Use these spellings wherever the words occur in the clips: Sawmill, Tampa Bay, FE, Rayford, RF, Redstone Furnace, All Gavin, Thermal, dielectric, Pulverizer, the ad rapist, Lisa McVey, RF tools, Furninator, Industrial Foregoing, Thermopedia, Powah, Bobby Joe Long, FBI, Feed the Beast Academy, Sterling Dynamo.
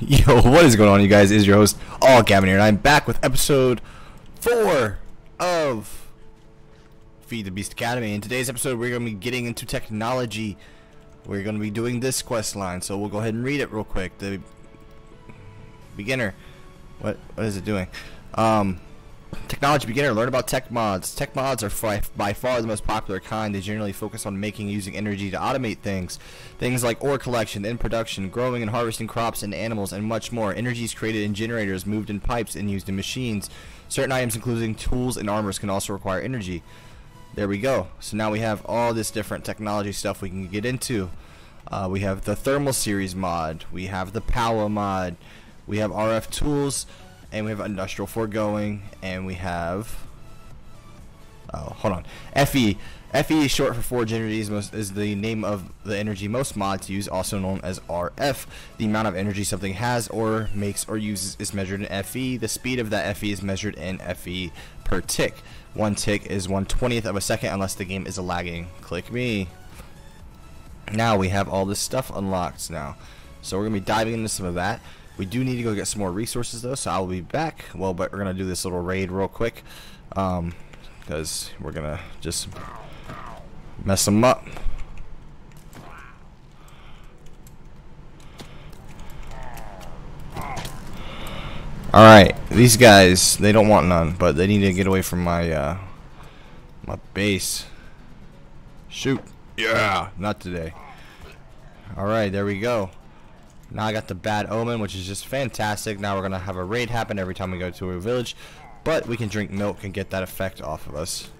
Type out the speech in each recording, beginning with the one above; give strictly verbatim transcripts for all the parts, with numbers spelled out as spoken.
Yo, what is going on, you guys? It is your host, All Gavin here, and I'm back with episode four of Feed the Beast Academy. In today's episode, we're going to be getting into technology. We're going to be doing this quest line, so we'll go ahead and read it real quick. The beginner, what what is it doing? Um, technology beginner, learn about tech mods. Tech mods are by far the most popular kind. They generally focus on making and using energy to automate things. Things like ore collection, in production, growing and harvesting crops and animals, and much more. Energy is created in generators, moved in pipes, and used in machines. Certain items, including tools and armors, can also require energy. There we go. So now we have all this different technology stuff we can get into. Uh, we have the Thermal series mod. We have the Powah mod. We have R F tools. And we have Industrial Foregoing, and we have, oh, hold on, F E. F E is short for Forge Energy, is the name of the energy most mods use, also known as R F. The amount of energy something has or makes or uses is measured in F E. The speed of that F E is measured in F E per tick. One tick is one twentieth of a second unless the game is a lagging. Click me. Now we have all this stuff unlocked now. So we're going to be diving into some of that. We do need to go get some more resources though, so I'll be back. Well, but we're going to do this little raid real quick, um, because we're going to just mess them up. Alright, these guys, they don't want none, but they need to get away from my, uh, my base. Shoot. Yeah, not today. Alright, there we go. Now I got the Bad Omen, which is just fantastic. Now we're going to have a raid happen every time we go to a village. But we can drink milk and get that effect off of us.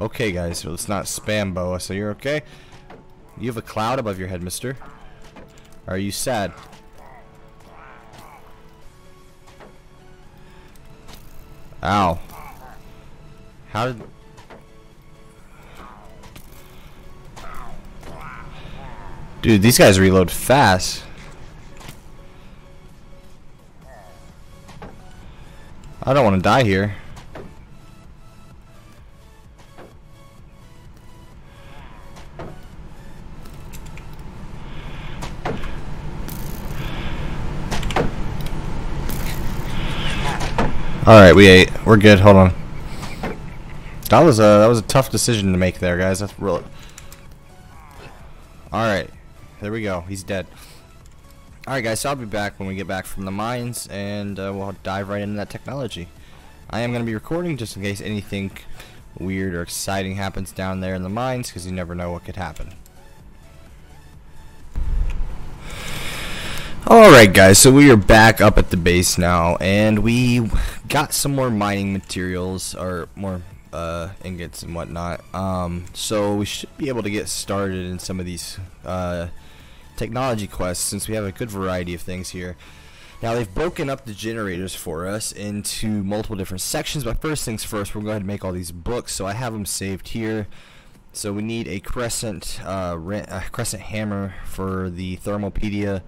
Okay, guys. So let's not spam Boa. So you're okay? You have a cloud above your head, mister. Are you sad? Ow. How did... Dude, these guys reload fast. I don't want to die here. Alright, we ate. We're good. Hold on. That was a that was a tough decision to make there, guys. That's real. Alright. There we go. He's dead. Alright guys, so I'll be back when we get back from the mines, and uh, we'll dive right into that technology. I am going to be recording just in case anything weird or exciting happens down there in the mines, because you never know what could happen. Alright guys, so we are back up at the base now, and we got some more mining materials, or more uh, ingots and whatnot. Um, so we should be able to get started in some of these uh, technology quests, since we have a good variety of things here. Now they've broken up the generators for us into multiple different sections, but first things first, we're going to make all these books, so I have them saved here. So we need a crescent uh, a crescent hammer for the thermopedia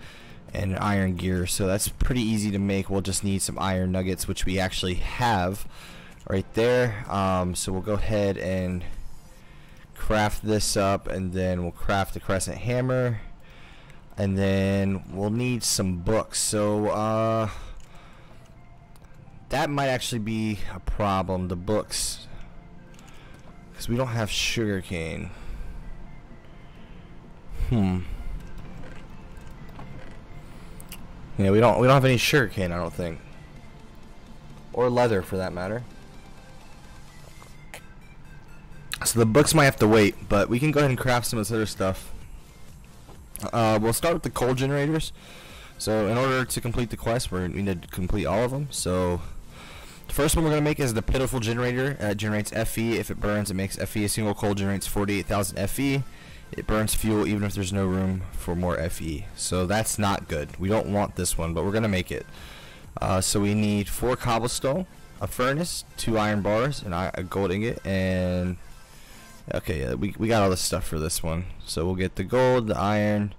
and an iron gear, so that's pretty easy to make. We'll just need some iron nuggets, which we actually have right there. Um, so we'll go ahead and craft this up, and then we'll craft the crescent hammer. And then we'll need some books, so uh, that might actually be a problem, the books, because we don't have sugarcane. Hmm. Yeah, we don't we don't have any sugarcane, I don't think, or leather for that matter. So the books might have to wait, but we can go ahead and craft some of this other stuff. Uh, we'll start with the coal generators. So in order to complete the quest, we're, we need to complete all of them. So the first one we're going to make is the pitiful generator. Uh, it generates F E. If it burns, it makes F E. A single coal generates forty-eight thousand F E. It burns fuel even if there's no room for more F E. So that's not good. We don't want this one, but we're going to make it. Uh, so we need four cobblestone, a furnace, two iron bars, and a gold ingot, and... Okay, yeah, we, we got all this stuff for this one. So we'll get the gold, the iron.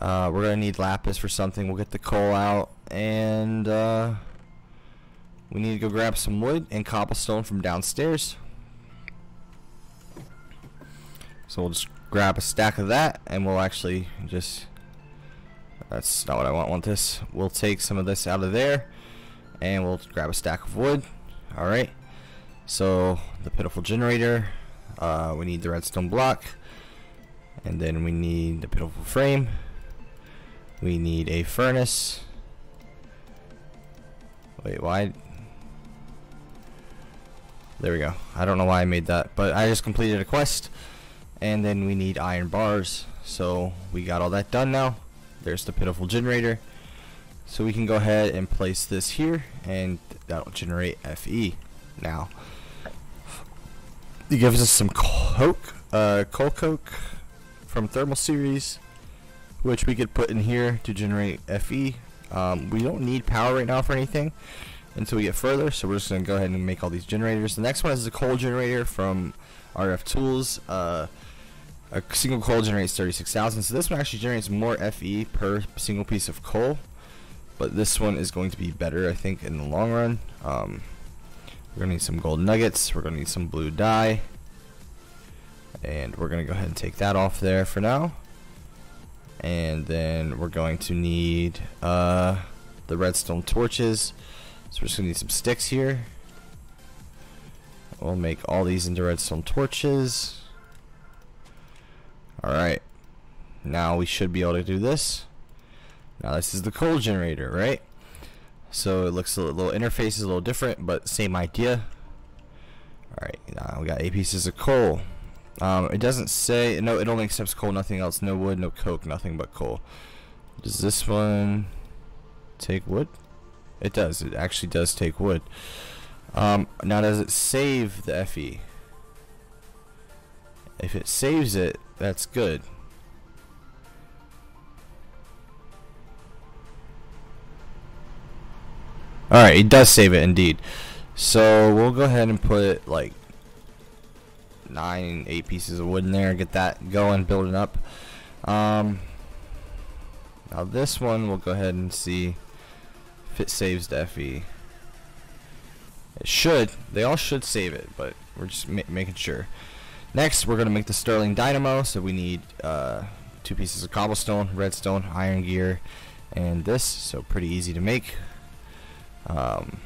Uh, we're going to need lapis for something. We'll get the coal out. And uh, we need to go grab some wood and cobblestone from downstairs. So we'll just grab a stack of that. And we'll actually just That's not what I want. want this. We'll take some of this out of there, and we'll grab a stack of wood. Alright, so the pitiful generator, uh, we need the redstone block, and then we need the pitiful frame, we need a furnace. Wait, why? There we go. I don't know why I made that, but I just completed a quest, and then we need iron bars, so we got all that done now. There's the pitiful generator. So we can go ahead and place this here, and that'll generate F E. Now, it gives us some coke, uh, coal coke from Thermal series, which we could put in here to generate F E. Um, we don't need power right now for anything until we get further, so we're just gonna go ahead and make all these generators. The next one is the coal generator from R F tools. Uh, a single coal generates thirty-six thousand, so this one actually generates more F E per single piece of coal. But this one is going to be better, I think, in the long run. Um, we're gonna need some gold nuggets, we're gonna need some blue dye, and we're gonna go ahead and take that off there for now. And then we're going to need uh, the redstone torches, so we're just gonna need some sticks here. We'll make all these into redstone torches. Alright, now we should be able to do this. Now this is the coal generator, right? So it looks a little, little interface is a little different, but same idea. Alright, now we got eight pieces of coal. Um, it doesn't say, no, it only accepts coal, nothing else. No wood, no coke, nothing but coal. Does this one take wood? It does, it actually does take wood. Um, now does it save the F E? If it saves it, that's good. Alright, it does save it indeed. So we'll go ahead and put like nine, eight pieces of wood in there, get that going, build it up. Um, now this one, we'll go ahead and see if it saves the F E. It should, they all should save it, but we're just ma making sure. Next, we're gonna make the Sterling Dynamo, so we need uh, two pieces of cobblestone, redstone, iron gear, and this, so pretty easy to make. Um,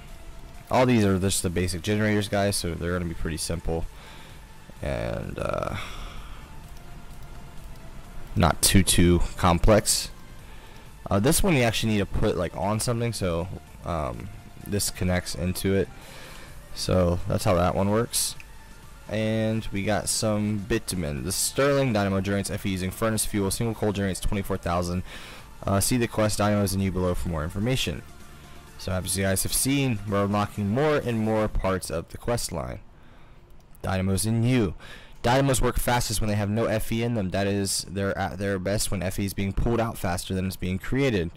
all these are just the basic generators, guys, so they're gonna be pretty simple and uh, not too too complex. Uh, this one you actually need to put like on something, so um, this connects into it, so that's how that one works. And we got some bitumen. The Sterling Dynamo generates F E using furnace fuel. Single coal generates twenty-four thousand. Uh, see the quest Dynamos and you below for more information. So as you guys have seen, we're unlocking more and more parts of the quest line. Dynamos in you. Dynamos work fastest when they have no F E in them. That is, they're at their best when F E is being pulled out faster than it's being created.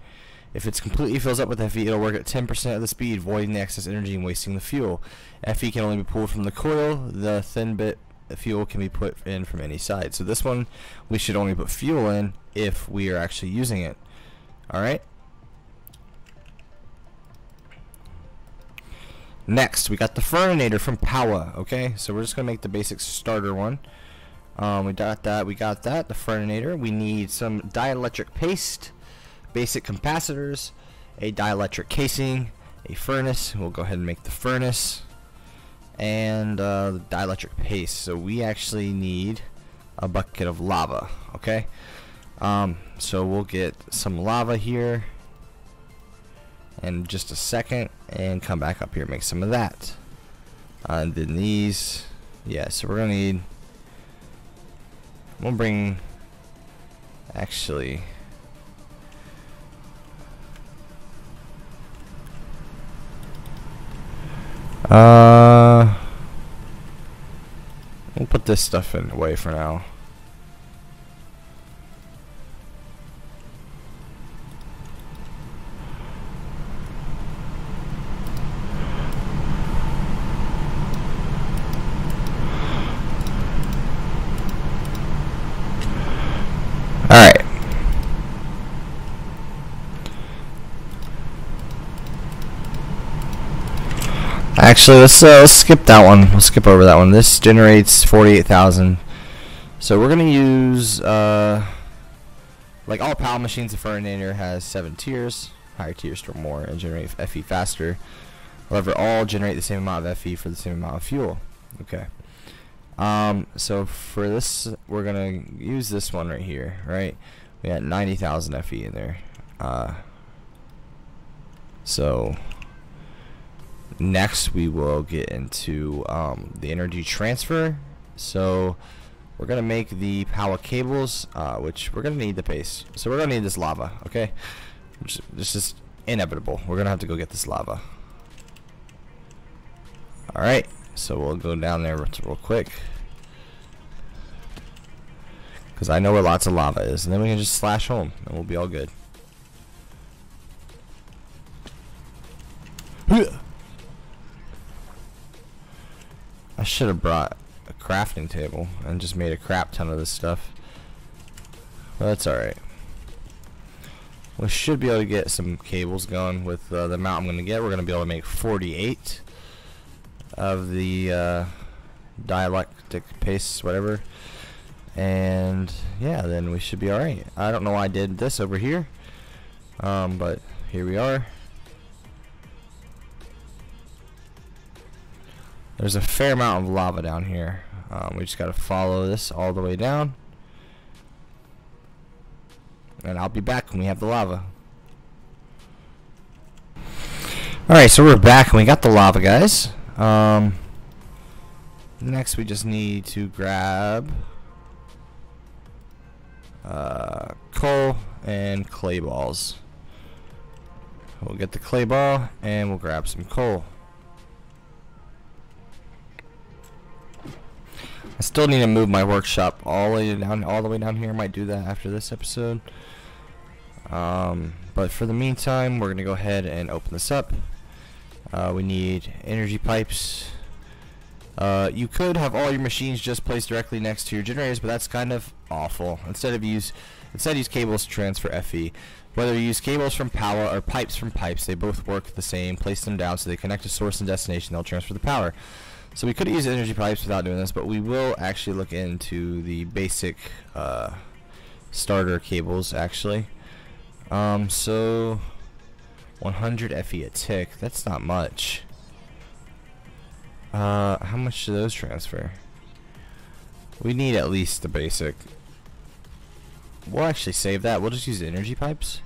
If it's completely fills up with F E, it'll work at ten percent of the speed, voiding the excess energy and wasting the fuel. F E can only be pulled from the coil. The thin bit of fuel can be put in from any side. So this one, we should only put fuel in if we are actually using it. Alright? Next, we got the Furninator from Powah. Okay, so we're just gonna make the basic starter one. Um, we got that. We got that. The Furninator. We need some dielectric paste, basic capacitors, a dielectric casing, a furnace. We'll go ahead and make the furnace and uh, the dielectric paste. So we actually need a bucket of lava. Okay, um, so we'll get some lava here in just a second and come back up here and make some of that. Uh, and then these, yeah, so we're gonna need, we'll bring, actually, uh, we'll put this stuff in away for now. Actually, let's, uh, let's skip that one. We'll skip over that one. This generates forty-eight thousand. So we're going to use uh, Like all Powah machines, the Furninator has seven tiers. Higher tiers store more and generate F E faster. However, all generate the same amount of F E for the same amount of fuel. Okay. Um, so for this, we're gonna use this one right here, right? We had ninety thousand F E in there. Uh, so next we will get into um, the energy transfer. So we're gonna make the Powah cables, uh, which we're gonna need the paste. So we're gonna need this lava, okay? This is inevitable. We're gonna have to go get this lava. All right. So we'll go down there real quick, because I know where lots of lava is, and then we can just slash home and we'll be all good. I should have brought a crafting table and just made a crap ton of this stuff, but that's alright. We should be able to get some cables going with uh, the amount I'm going to get. We're going to be able to make forty-eight of the uh, dielectric paste, whatever, and yeah, then we should be alright. I don't know why I did this over here, um, but here we are. There's a fair amount of lava down here. Um, we just gotta follow this all the way down, and I'll be back when we have the lava. Alright, so we're back and we got the lava, guys. Um, next we just need to grab uh, coal and clay balls. We'll get the clay ball and we'll grab some coal. I still need to move my workshop all the way down, all the way down here. I might do that after this episode. Um, but for the meantime, we're gonna go ahead and open this up. Uh, we need energy pipes. Uh, you could have all your machines just placed directly next to your generators, but that's kind of awful. Instead of use, instead use cables to transfer F E. Whether you use cables from Powah or pipes from pipes, they both work the same. Place them down so they connect to source and destination. They'll transfer the power. So we could use energy pipes without doing this, but we will actually look into the basic uh, starter cables actually. Um, so. one hundred F E a tick, that's not much. Uh, how much do those transfer? We need at least the basic. We'll actually save that, we'll just use energy pipes.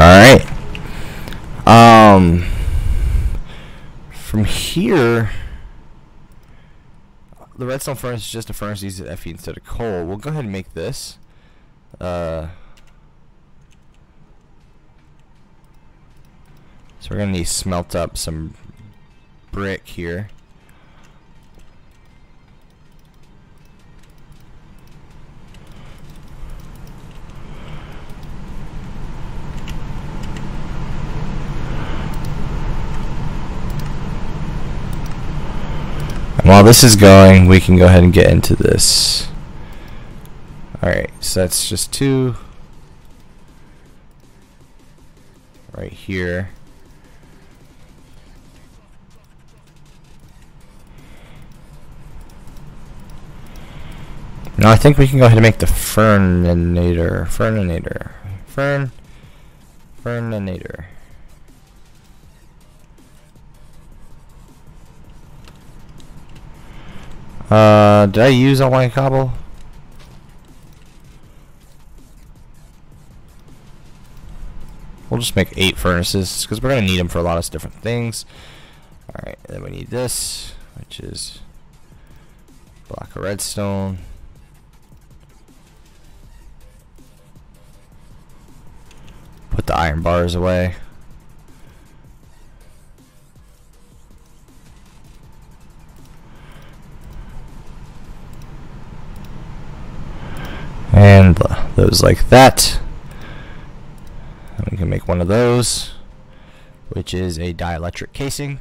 Alright. Um, from here, the redstone furnace is just a furnace that uses F E instead of coal. We'll go ahead and make this. Uh, so we're gonna need to smelt up some brick here. While this is going, we can go ahead and get into this. Alright, so that's just two right here. Now I think we can go ahead and make the Furninator. Furninator. Fern. Furninator. Uh, did I use all my cobble? We'll just make eight furnaces because we're gonna need them for a lot of different things. All right, then we need this, which is a block of redstone. Put the iron bars away. And those like that. And we can make one of those, which is a dielectric casing.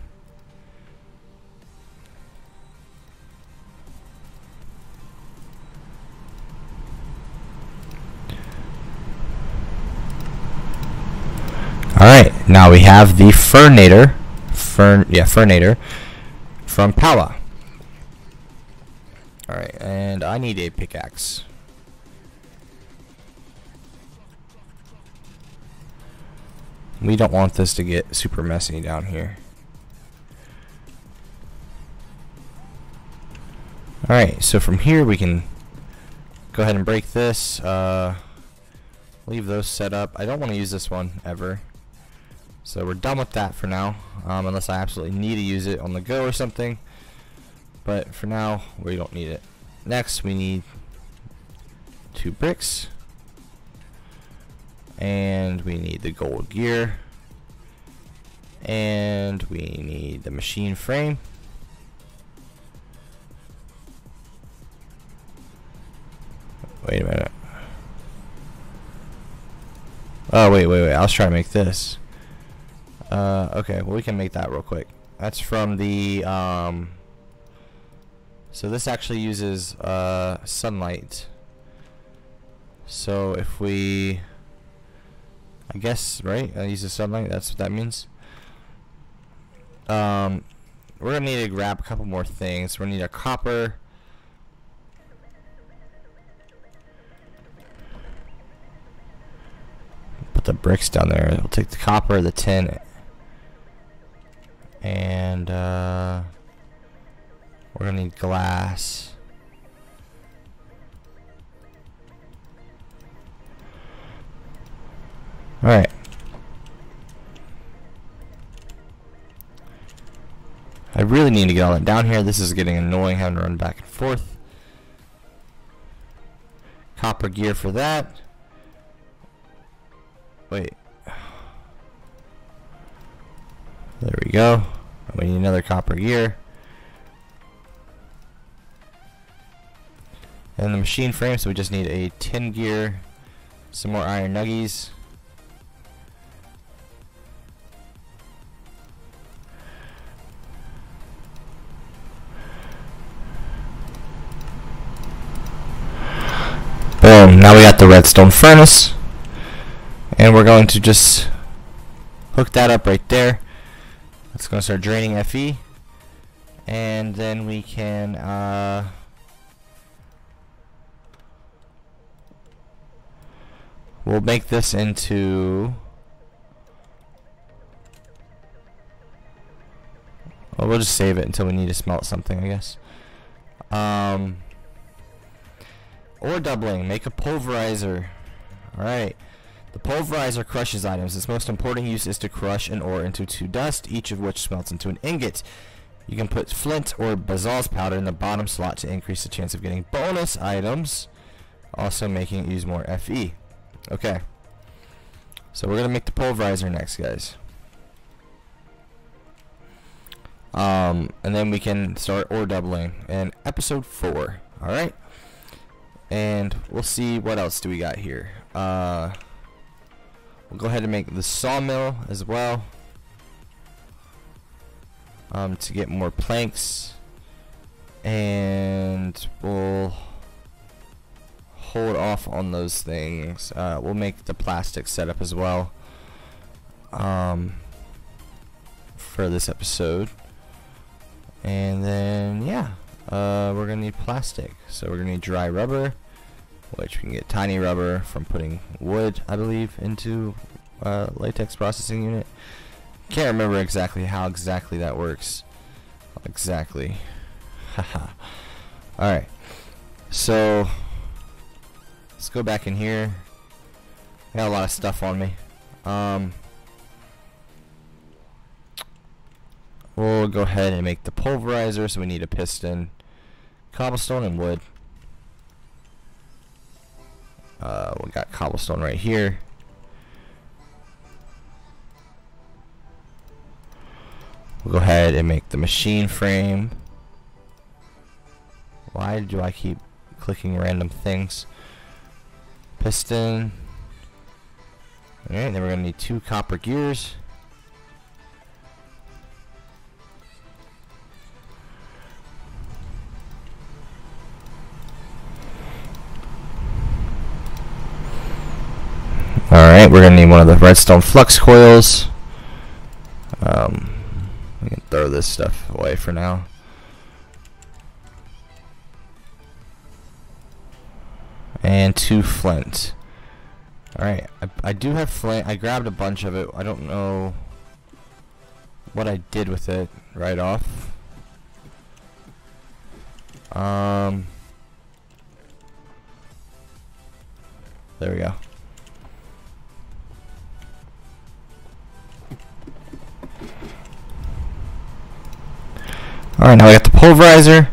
Alright, now we have the Furninator. Furn yeah, Furninator from Powah. Alright, and I need a pickaxe. We don't want this to get super messy down here. Alright, so from here we can go ahead and break this. Uh, leave those set up. I don't want to use this one ever. So we're done with that for now, um, unless I absolutely need to use it on the go or something. But for now, we don't need it. Next, we need two bricks. And we need the gold gear. And we need the machine frame. Wait a minute. Oh, wait, wait, wait. I was trying to make this. Uh, okay, well, we can make that real quick. That's from the, um... so this actually uses uh, sunlight. So if we... I guess, right? I use the sunlight, that's what that means. Um, we're going to need to grab a couple more things. We're going to need a copper... the bricks down there. We'll take the copper, the tin, and uh, we're gonna need glass. All right. I really need to get all that down here. This is getting annoying having to run back and forth. Copper gear for that. Wait. There we go. We need another copper gear. And the machine frame, so we just need a tin gear, some more iron nuggies. Boom. Now we got the redstone furnace. And we're going to just hook that up right there. It's going to start draining F E. And then we can... Uh, we'll make this into... Well, we'll just save it until we need to smelt something, I guess. Um, ore doubling. Make a pulverizer. Alright. The pulverizer crushes items. Its most important use is to crush an ore into two dust, each of which smelts into an ingot. You can put flint or basalt powder in the bottom slot to increase the chance of getting bonus items, also making it use more F E. Okay. So we're going to make the pulverizer next, guys. Um, and then we can start ore doubling in episode four. Alright? And we'll see what else do we got here. Uh... We'll go ahead and make the sawmill as well, um, to get more planks, and we'll hold off on those things. Uh, we'll make the plastic setup as well, um, for this episode, and then yeah, uh, we're gonna need plastic, so we're gonna need dry rubber, which we can get tiny rubber from putting wood, I believe, into uh, latex processing unit. Can't remember exactly how exactly that works. Exactly. Haha. Alright. So, let's go back in here. I got a lot of stuff on me. Um, we'll go ahead and make the pulverizer, so we need a piston, cobblestone, and wood. Uh, we got cobblestone right here. We'll go ahead and make the machine frame. Why do I keep clicking random things? Piston. Alright, then we're gonna need two copper gears. Alright, we're going to need one of the redstone flux coils. Um, we can throw this stuff away for now. And two flint. Alright, I, I do have flint. I grabbed a bunch of it. I don't know what I did with it right off. Um, there we go. Alright, now we got the pulverizer,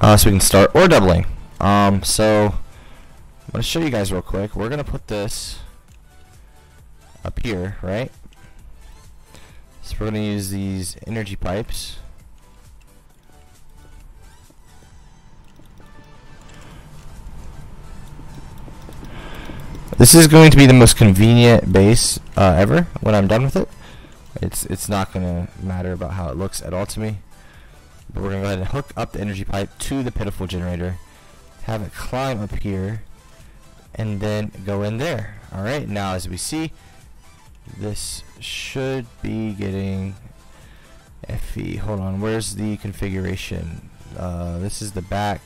uh, so we can start ore doubling. Um, so, I'm going to show you guys real quick. We're going to put this up here, right? So we're going to use these energy pipes. This is going to be the most convenient base uh, ever when I'm done with it. It's, it's not going to matter about how it looks at all to me. But we're going to go ahead and hook up the energy pipe to the pitiful generator, have it climb up here, and then go in there. Alright, now as we see, this should be getting F E. Hold on, where's the configuration? Uh, this is the back.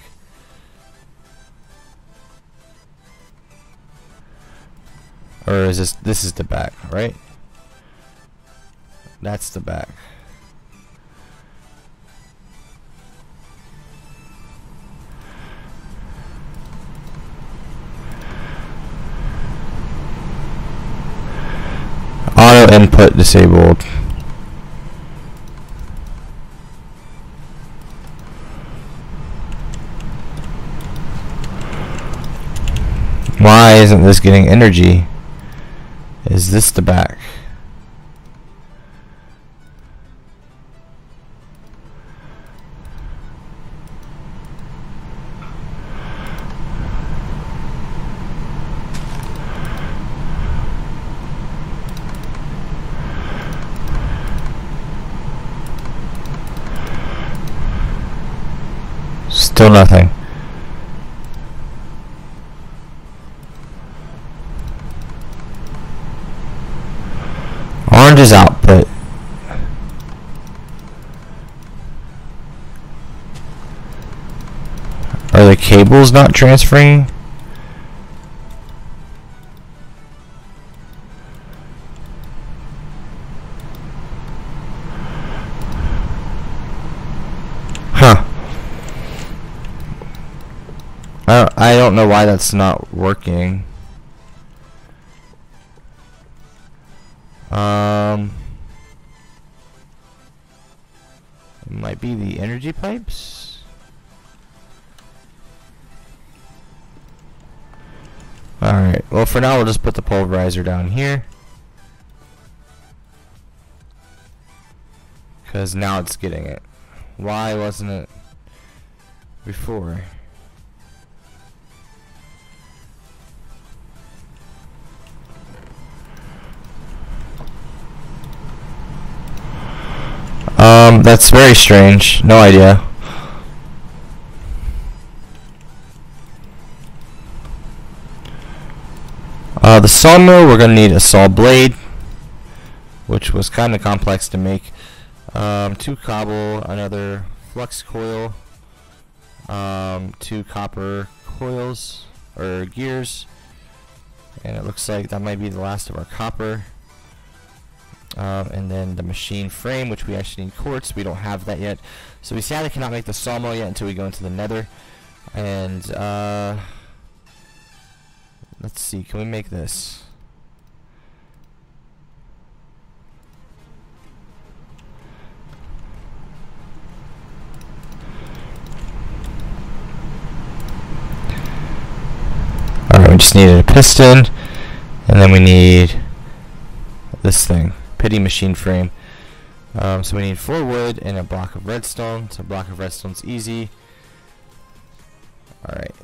Or is this, this is the back, right? That's the back. Auto input disabled. Why isn't this getting energy? Is this the back? Still nothing. Orange is output. Are the cables not transferring? I don't know why that's not working. Um, it might be the energy pipes. Alright, well for now we'll just put the pulverizer down here, because now it's getting it. Why wasn't it before? Um, that's very strange. No idea. Uh, the sawmill, we're going to need a saw blade, which was kind of complex to make. Um, two cobble, another flux coil, um, two copper coils, or gears, and it looks like that might be the last of our copper. Um, and then the machine frame, which we actually need quartz. We don't have that yet, so we sadly cannot make the sawmill yet until we go into the nether. And uh, let's see, can we make this? Alright, we just needed a piston, and then we need this thing. Pity machine frame. Um, so we need four wood and a block of redstone. So a block of redstone's easy. Alright.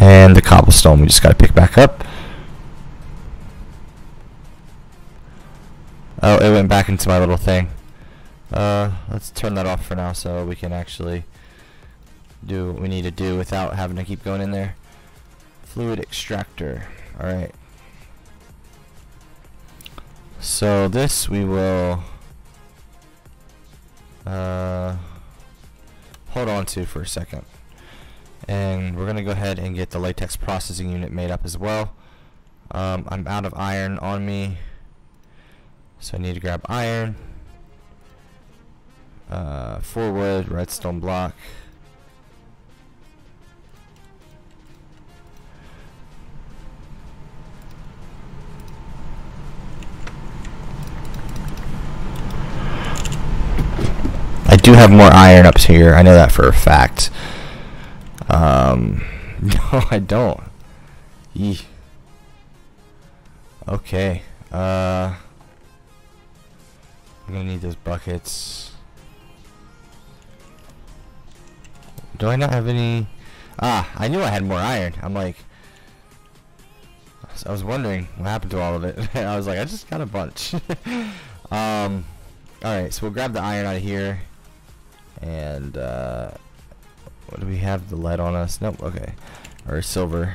And the cobblestone we just gotta pick back up. Oh, it went back into my little thing. Uh, let's turn that off for now so we can actually do what we need to do without having to keep going in there. Fluid extractor. Alright. So this we will uh, hold on to for a second. And we're going to go ahead and get the latex processing unit made up as well. Um, I'm out of iron on me, so I need to grab iron. Uh, four wood, redstone block. I do have more iron up here, I know that for a fact. Um, no, I don't. Eesh. Okay, uh, I'm gonna need those buckets. Do I not have any? Ah, I knew I had more iron. I'm like, I was wondering what happened to all of it. I was like, I just got a bunch. um, alright, so we'll grab the iron out of here. And, uh, what do we have? The lead on us? Nope, okay. Or silver.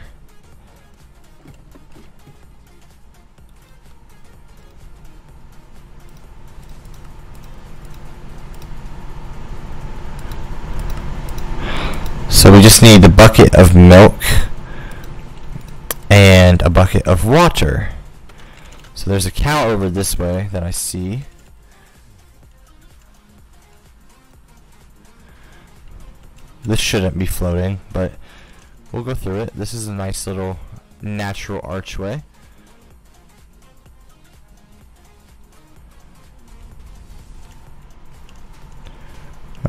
So we just need the bucket of milk and a bucket of water. So there's a cow over this way that I see. This shouldn't be floating, but we'll go through it. This is a nice little natural archway.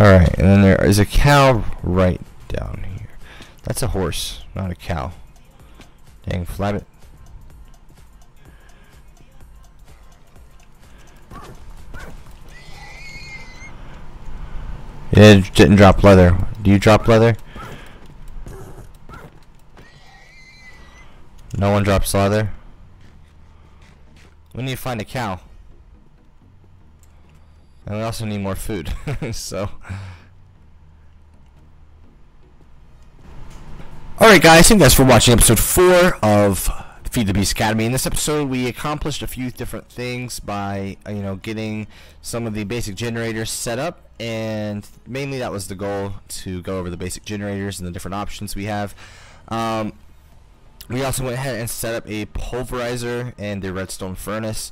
Alright, and then there is a cow right down here. That's a horse, not a cow. Dang, flabbit. It didn't drop leather. Do you drop leather? No one drops leather. We need to find a cow. And we also need more food. So alright guys, thank you guys for watching episode four of Feed the Beast Academy. In this episode we accomplished a few different things by uh, you know, getting some of the basic generators set up, and mainly that was the goal, to go over the basic generators and the different options we have. Um, we also went ahead and set up a pulverizer and the redstone furnace.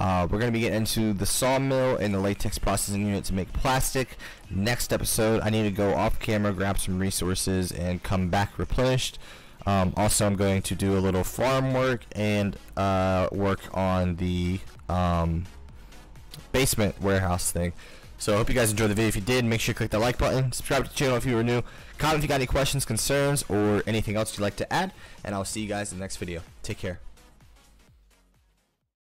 Uh, we're going to be getting into the sawmill and the latex processing unit to make plastic. Next episode, I need to go off camera, grab some resources, and come back replenished. Um, also, I'm going to do a little farm work and uh, work on the um, basement warehouse thing. So I hope you guys enjoyed the video. If you did, make sure you click that like button. Subscribe to the channel if you were new. Comment if you got any questions, concerns, or anything else you'd like to add. And I'll see you guys in the next video. Take care.